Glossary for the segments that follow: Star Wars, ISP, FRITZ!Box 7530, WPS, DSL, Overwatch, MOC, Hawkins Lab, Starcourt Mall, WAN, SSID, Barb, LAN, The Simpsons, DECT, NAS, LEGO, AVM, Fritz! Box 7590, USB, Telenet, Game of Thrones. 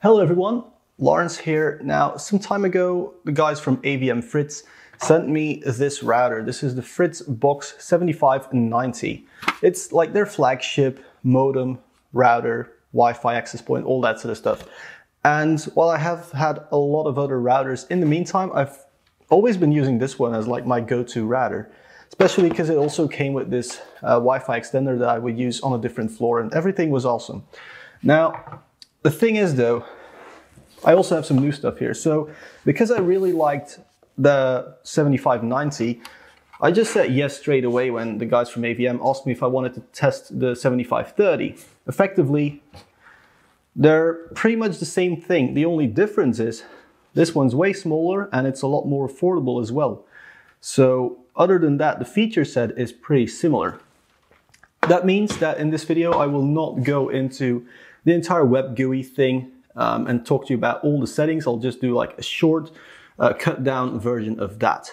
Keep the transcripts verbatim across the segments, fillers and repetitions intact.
Hello everyone, Lawrence here. Now, some time ago, the guys from A V M Fritz sent me this router. This is the FRITZ!Box seventy-five ninety. It's like their flagship modem, router, Wi-Fi access point, all that sort of stuff. And while I have had a lot of other routers, in the meantime, I've always been using this one as like my go-to router, especially because it also came with this uh, Wi-Fi extender that I would use on a different floor, and everything was awesome. Now, the thing is though, I also have some new stuff here. So because I really liked the seventy-five ninety, I just said yes straight away when the guys from A V M asked me if I wanted to test the seventy-five thirty. Effectively, they're pretty much the same thing. The only difference is this one's way smaller and it's a lot more affordable as well. So other than that, the feature set is pretty similar. That means that in this video, I will not go into the entire web G U I thing um, and talk to you about all the settings. I'll just do like a short uh, cut down version of that.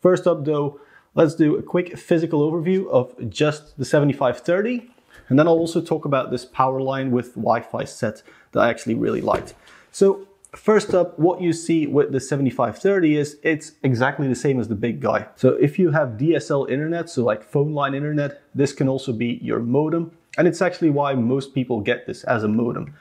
First up though, let's do a quick physical overview of just the seventy-five thirty. And then I'll also talk about this power line with Wi-Fi set that I actually really liked. So first up, what you see with the seventy-five thirty is it's exactly the same as the big guy. So if you have D S L internet, so like phone line internet, this can also be your modem. And it's actually why most people get this as a modem.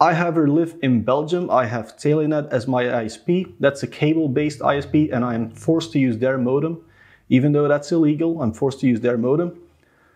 I, however, live in Belgium. I have Telenet as my I S P. That's a cable-based I S P, and I am forced to use their modem. Even though that's illegal, I'm forced to use their modem.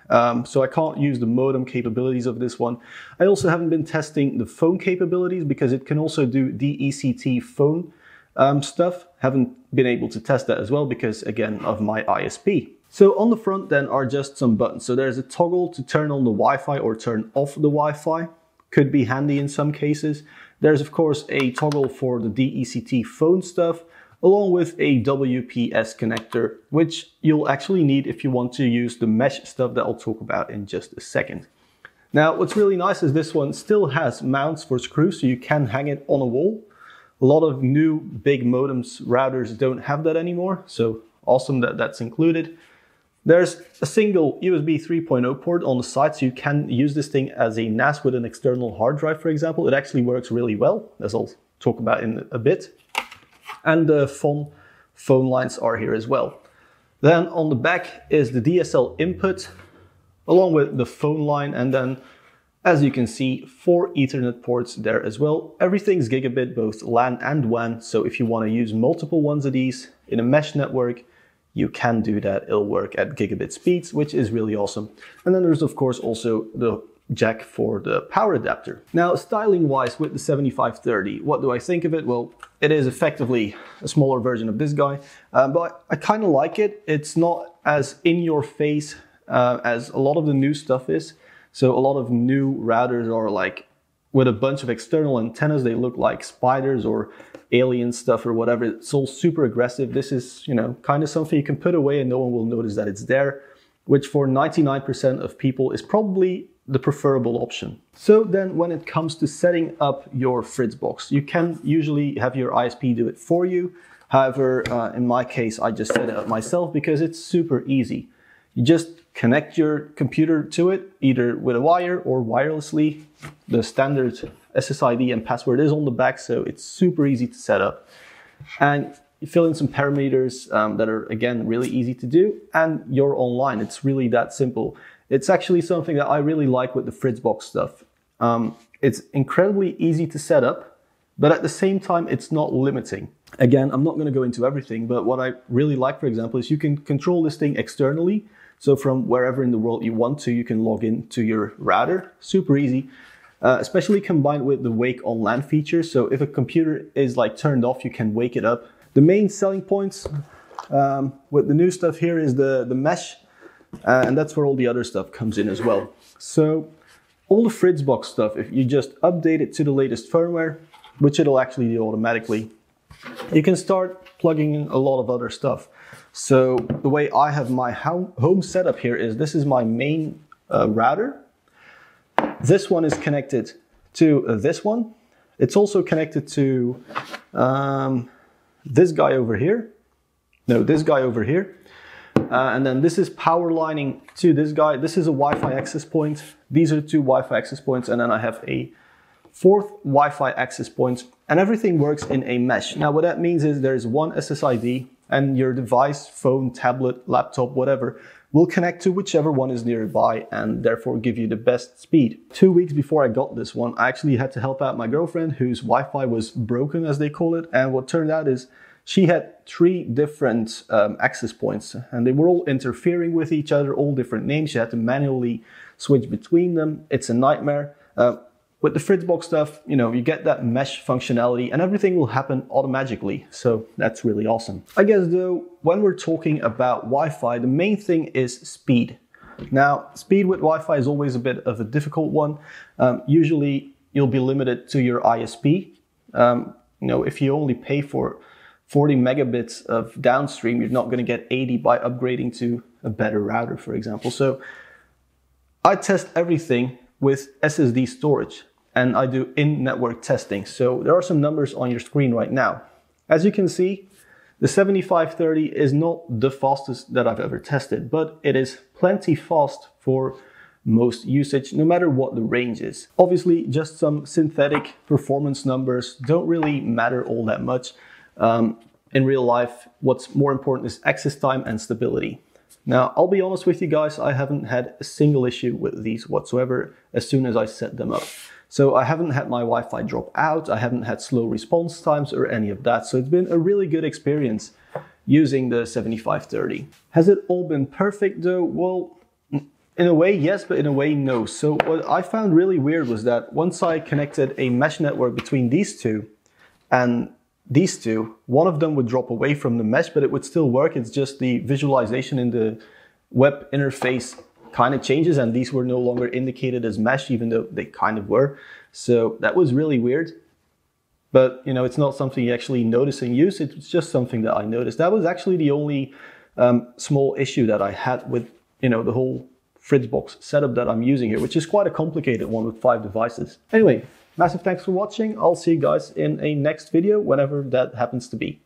Um, so I can't use the modem capabilities of this one. I also haven't been testing the phone capabilities because it can also do D E C T phone um, stuff. Haven't been able to test that as well because, again, of my I S P. So on the front then are just some buttons. So there's a toggle to turn on the Wi-Fi or turn off the Wi-Fi. Could be handy in some cases. There's of course a toggle for the D E C T phone stuff, along with a W P S connector, which you'll actually need if you want to use the mesh stuff that I'll talk about in just a second. Now, what's really nice is this one still has mounts for screws, so you can hang it on a wall. A lot of new big modems, routers don't have that anymore, so awesome that that's included. There's a single U S B three point oh port on the side, so you can use this thing as a N A S with an external hard drive, for example. It actually works really well, as I'll talk about in a bit. And the phone, phone lines are here as well. Then on the back is the D S L input, along with the phone line, and then, as you can see, four Ethernet ports there as well. Everything's gigabit, both LAN and WAN, so if you want to use multiple ones of these in a mesh network, you can do that. It'll work at gigabit speeds, which is really awesome. And then there's of course also the jack for the power adapter. Now, styling wise with the seventy-five thirty, what do I think of it? Well, it is effectively a smaller version of this guy, uh, but I kind of like it. It's not as in your face uh, as a lot of the new stuff is. So a lot of new routers are like with a bunch of external antennas. They look like spiders or alien stuff or whatever. It's all super aggressive. This is, you know, kind of something you can put away and no one will notice that it's there, which for ninety-nine percent of people is probably the preferable option. So then when it comes to setting up your FRITZ!Box, you can usually have your I S P do it for you. However, uh, in my case, I just set it up myself because it's super easy. You just connect your computer to it, either with a wire or wirelessly. The standard S S I D and password is on the back, so it's super easy to set up. And you fill in some parameters um, that are, again, really easy to do, and you're online. It's really that simple. It's actually something that I really like with the FRITZ!Box stuff. Um, it's incredibly easy to set up, but at the same time, it's not limiting. Again, I'm not going to go into everything, but what I really like, for example, is you can control this thing externally. So from wherever in the world you want to, you can log in to your router. Super easy. Uh, especially combined with the wake on LAN feature. So if a computer is like turned off, you can wake it up. The main selling points um, with the new stuff here is the, the mesh, uh, and that's where all the other stuff comes in as well. So all the FRITZ!Box stuff, if you just update it to the latest firmware, which it'll actually do automatically, you can start plugging in a lot of other stuff. So the way I have my home setup here is this is my main uh, router. This one is connected to uh, this one. It's also connected to um, this guy over here. No, this guy over here. Uh, and then this is power lining to this guy. This is a Wi-Fi access point. These are two Wi-Fi access points. And then I have a fourth Wi-Fi access points, and everything works in a mesh. Now what that means is there is one S S I D and your device, phone, tablet, laptop, whatever, will connect to whichever one is nearby and therefore give you the best speed. Two weeks before I got this one, I actually had to help out my girlfriend whose Wi-Fi was broken, as they call it, and what turned out is she had three different um, access points and they were all interfering with each other, all different names. She had to manually switch between them. It's a nightmare. Uh, With the FRITZ!Box stuff, you know, you get that mesh functionality and everything will happen automatically. So that's really awesome. I guess though, when we're talking about Wi-Fi, the main thing is speed. Now, speed with Wi-Fi is always a bit of a difficult one. Um, usually you'll be limited to your I S P. Um, you know, if you only pay for forty megabits of downstream, you're not going to get eighty by upgrading to a better router, for example. So I test everything with S S D storage, and I do in-network testing. So there are some numbers on your screen right now. As you can see, the seventy-five thirty is not the fastest that I've ever tested, but it is plenty fast for most usage, no matter what the range is. Obviously, just some synthetic performance numbers don't really matter all that much. Um, in real life, what's more important is access time and stability. Now, I'll be honest with you guys, I haven't had a single issue with these whatsoever as soon as I set them up. So I haven't had my Wi-Fi drop out, I haven't had slow response times or any of that. So it's been a really good experience using the seventy-five thirty. Has it all been perfect though? Well, in a way, yes, but in a way, no. So what I found really weird was that once I connected a mesh network between these two and these two, one of them would drop away from the mesh, but it would still work. It's just the visualization in the web interface kind of changes, and these were no longer indicated as mesh, even though they kind of were. So that was really weird. But, you know, it's not something you actually notice in use. It's just something that I noticed. That was actually the only um, small issue that I had with, you know, the whole FRITZ!Box setup that I'm using here, which is quite a complicated one with five devices. Anyway, massive thanks for watching. I'll see you guys in a next video, whenever that happens to be.